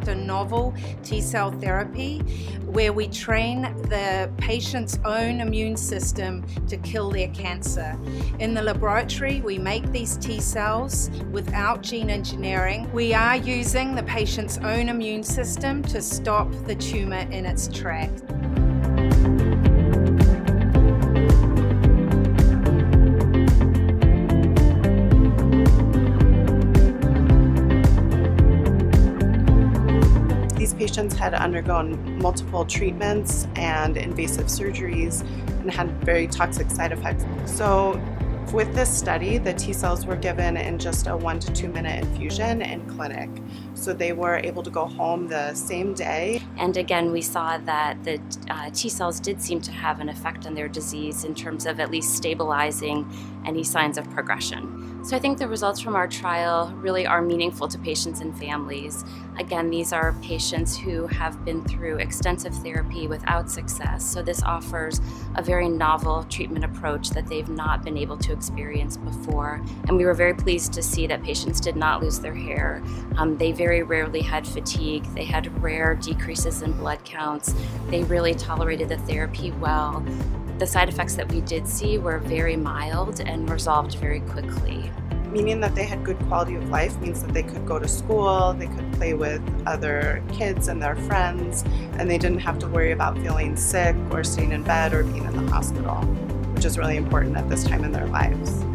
developed a novel T-cell therapy where we train the patient's own immune system to kill their cancer. In the laboratory, we make these T-cells without gene engineering. We are using the patient's own immune system to stop the tumor in its tracks. These patients had undergone multiple treatments and invasive surgeries and had very toxic side effects. So with this study, the T-cells were given in just a 1 to 2 minute infusion in clinic. So they were able to go home the same day. And again, we saw that the T-cells did seem to have an effect on their disease in terms of at least stabilizing any signs of progression. So I think the results from our trial really are meaningful to patients and families. Again, these are patients who have been through extensive therapy without success, so this offers a very novel treatment approach that they've not been able to experience before. And we were very pleased to see that patients did not lose their hair. They very rarely had fatigue. They had rare decreases in blood counts. They really tolerated the therapy well. The side effects that we did see were very mild and resolved very quickly. Meaning that they had good quality of life means that they could go to school, they could play with other kids and their friends, and they didn't have to worry about feeling sick or staying in bed or being in the hospital, which is really important at this time in their lives.